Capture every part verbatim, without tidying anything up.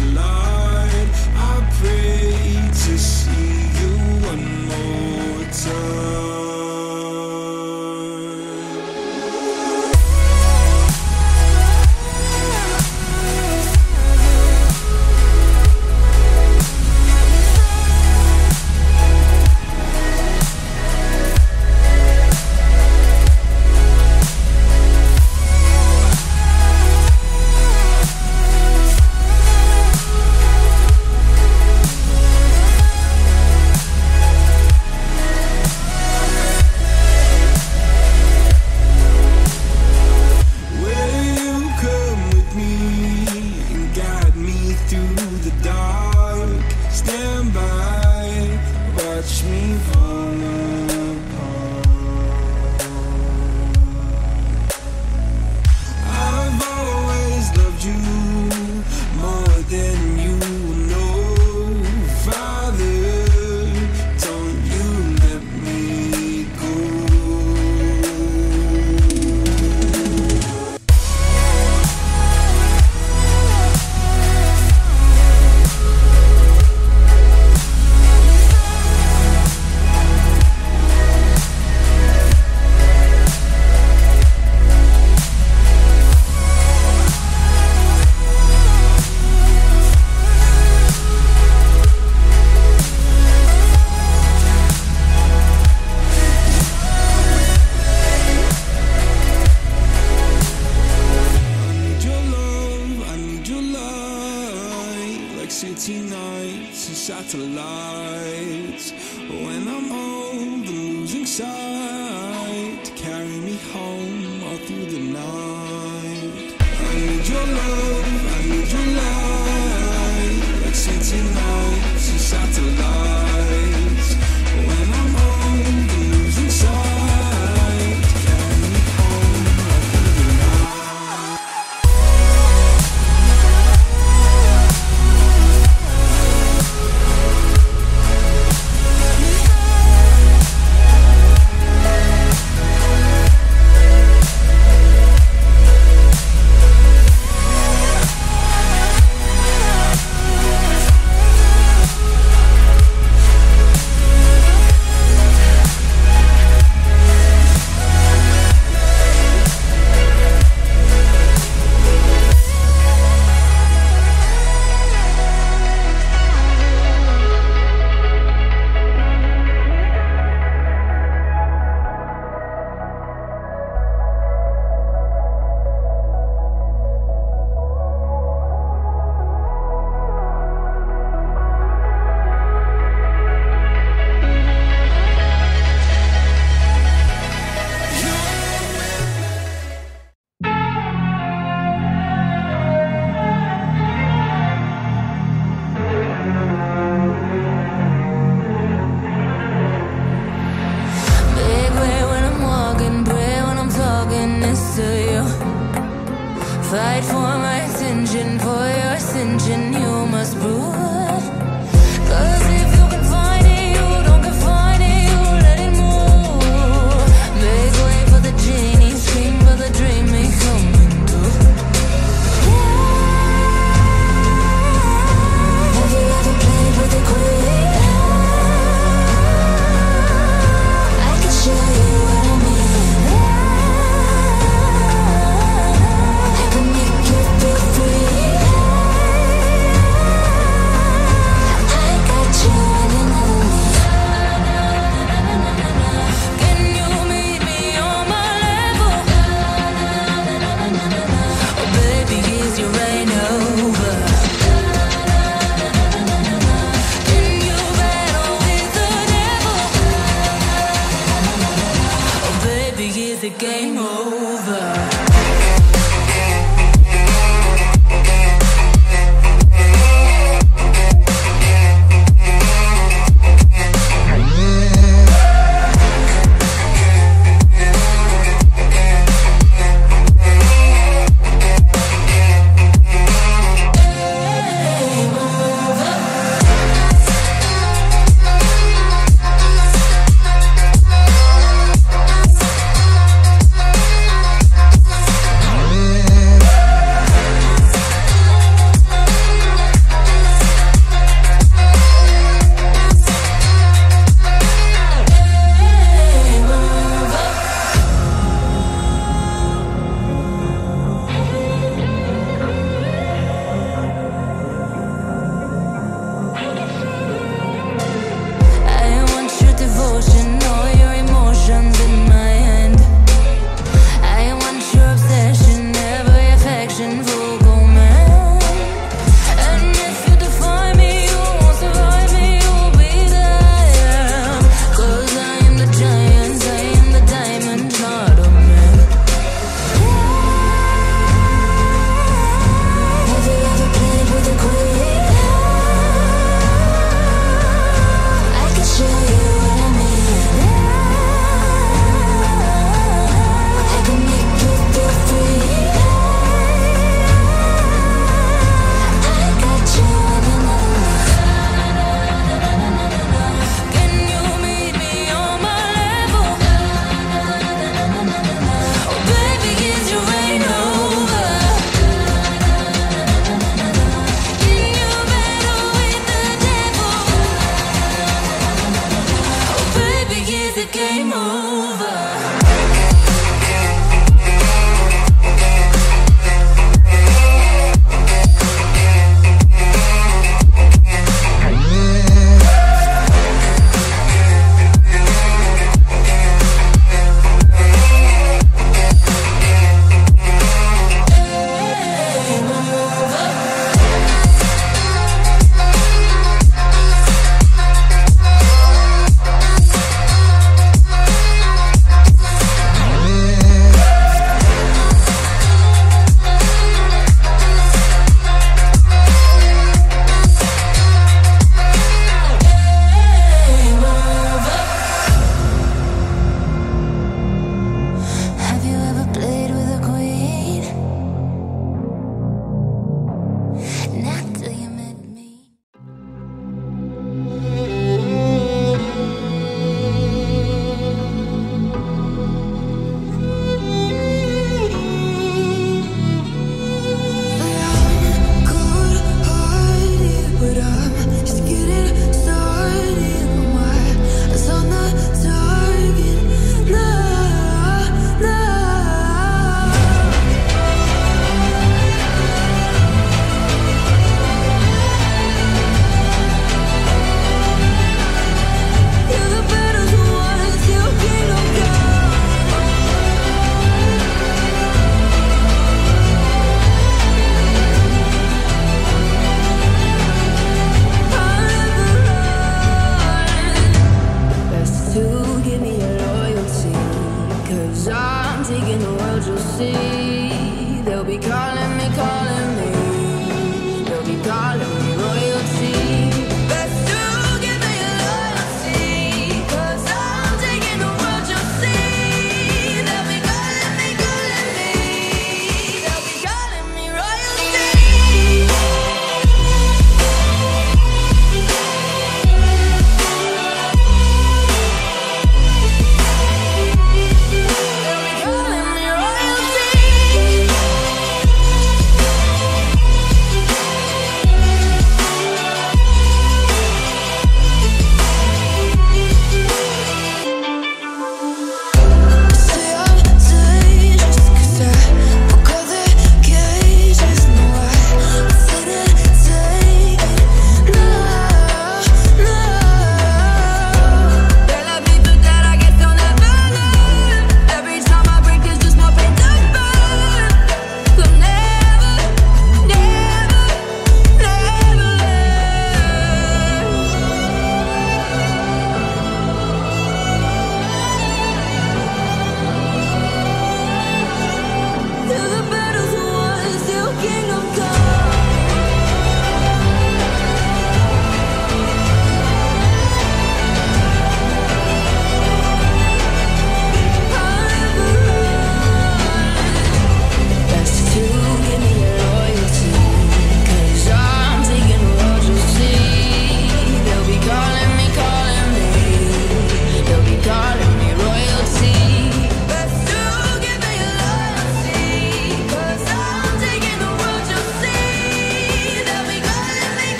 Lord, I pray to see you one more time. Watch me fall apart. I've always loved you more than you know, Father. Don't you let me go. City nights and satellites. When I'm old and losing sight, carry me home all through the night. I need your love, I need your light. Like city nights and satellites. When I'm old and losing sight, carry me home all through the night. Fight for my attention, for your attention, you must prove it. 'Cause if you can find it, you don't confine it, you let it move. Make way for the genie, scream for the dream, make come.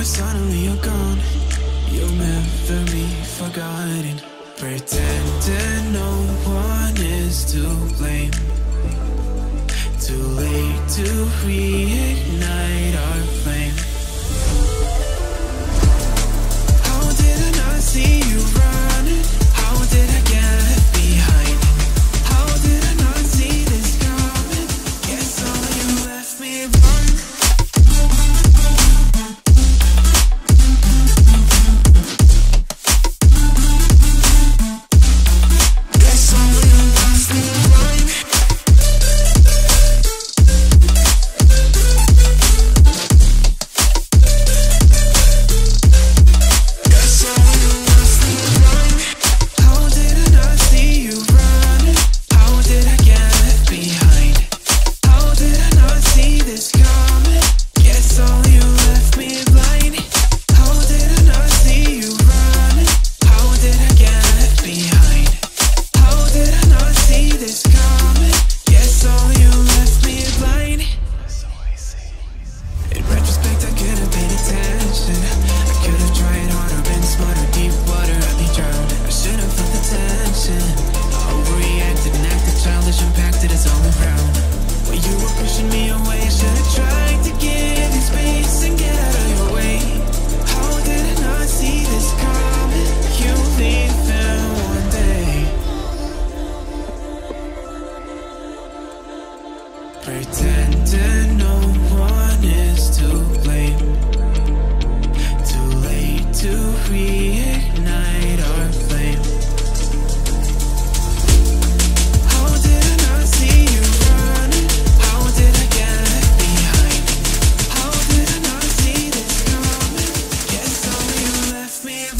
when suddenly you're gone, you'll never be forgotten. Pretending no one is to blame. Too late to reignite our flame. How did I not see you running? How did I get left behind? How did I not see this coming? Guess all you left me wrong. Pretending no one is to blame. Too late to reignite our flame. How did I not see you running? How did I get left behind? How did I not see this coming? Guess all you left me wrong.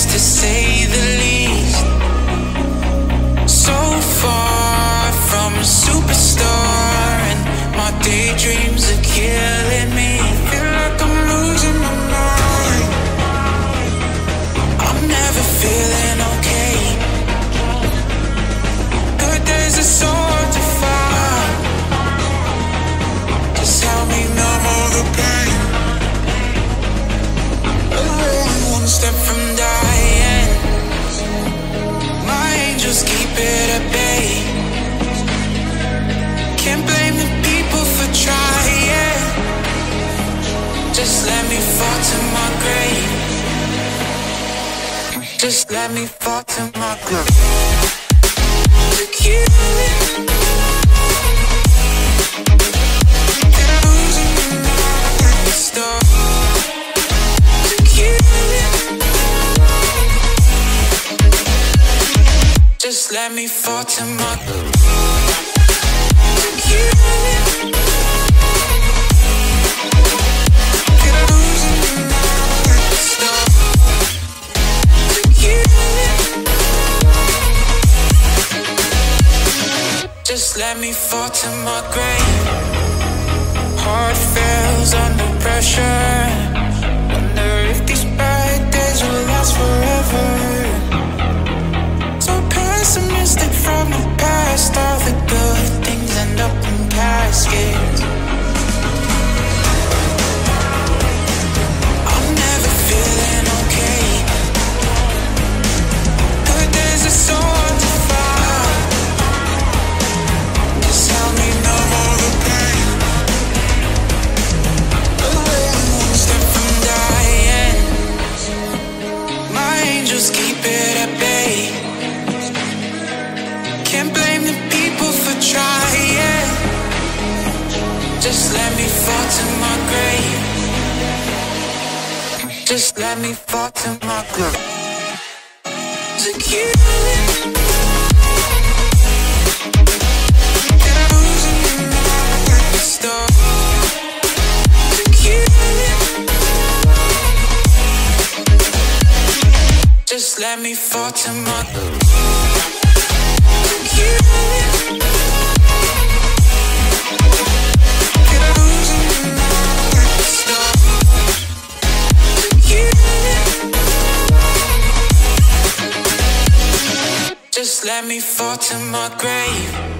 To say the least, so far from a superstar, and my daydreams are killing me. Feel like I'm losing my mind. I'm never feeling okay. Good days are so hard to find. Just help me numb all the pain. I'm one step from dying. Just keep it at bay. Can't blame the people for trying. Just let me fall to my grave. Just let me fall to my grave. Look you. They're losing my stuff. Look you. Just let me fall to my grave. Just let me fall to my grave. Heart fails under pressure. Wonder if these bad days will last forever. Pessimistic from the past, all the good things end up in caskets. I'm never feeling okay. Good days are so hard to find. Can't blame the people for trying. Just let me fall to my grave. Just let me fall to my grave. Took you. Just let me fall to my grave. Just let me fall to my grave.